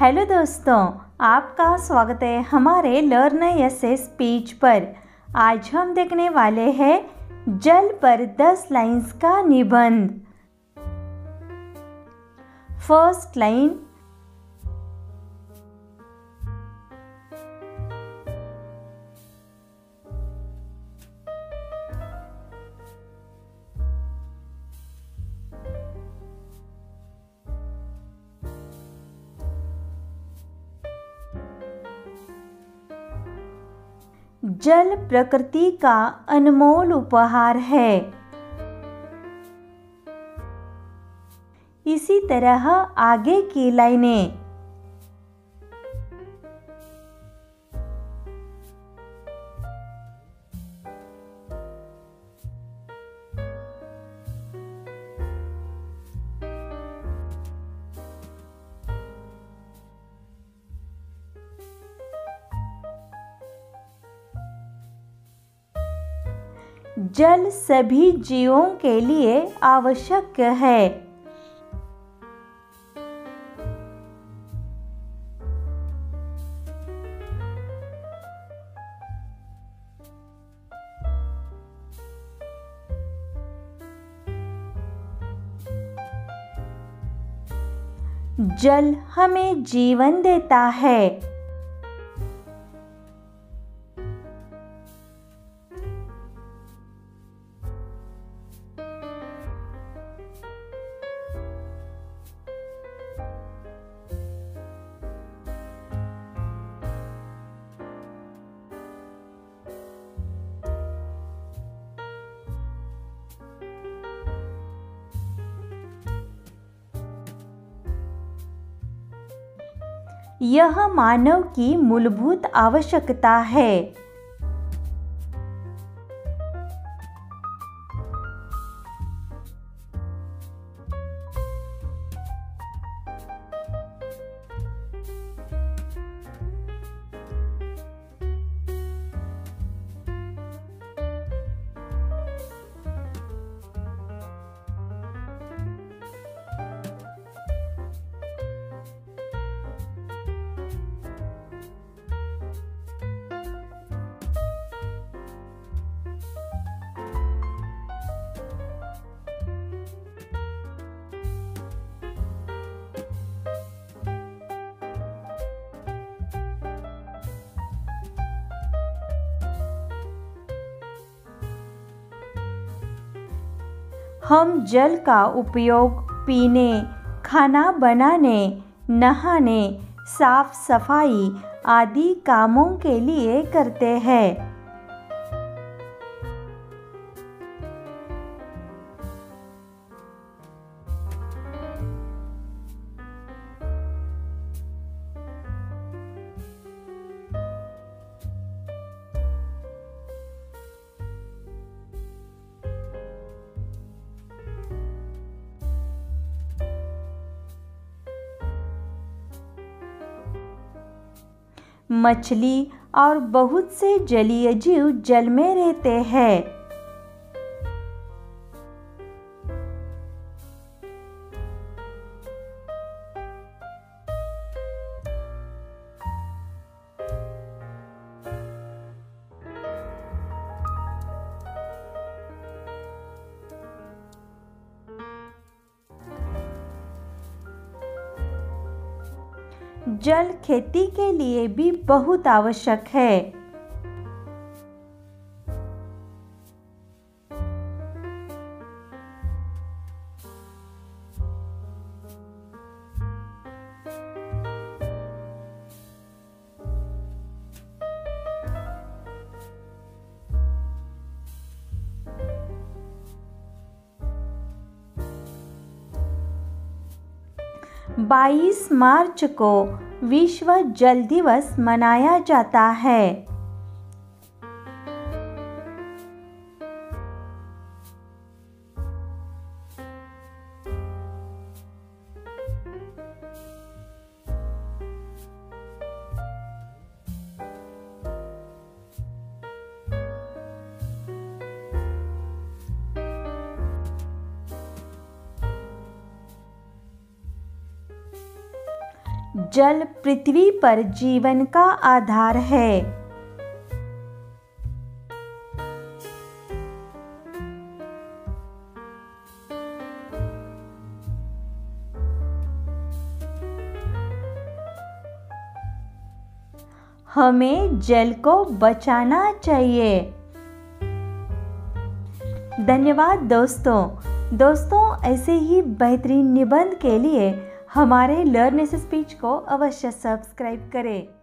Hello दोस्तों, आपका स्वागत है हमारे लर्न एसे स्पीच पर। आज हम देखने वाले हैं जल पर 10 लाइन्स का निबंध। फर्स्ट लाइन, जल प्रकृति का अनमोल उपहार है। इसी तरह आगे की लाइनें। जल सभी जीवों के लिए आवश्यक है। जल हमें जीवन देता है। यह मानव की मूलभूत आवश्यकता है। हम जल का उपयोग पीने, खाना बनाने, नहाने, साफ सफाई आदि कामों के लिए करते हैं। मछली और बहुत से जलीय जीव जल में रहते हैं। जल खेती के लिए भी बहुत आवश्यक है। बाईस मार्च को विश्व जल दिवस मनाया जाता है। जल पृथ्वी पर जीवन का आधार है। हमें जल को बचाना चाहिए। धन्यवाद दोस्तों, ऐसे ही बेहतरीन निबंध के लिए हमारे लर्न एसे स्पीच को अवश्य सब्सक्राइब करें।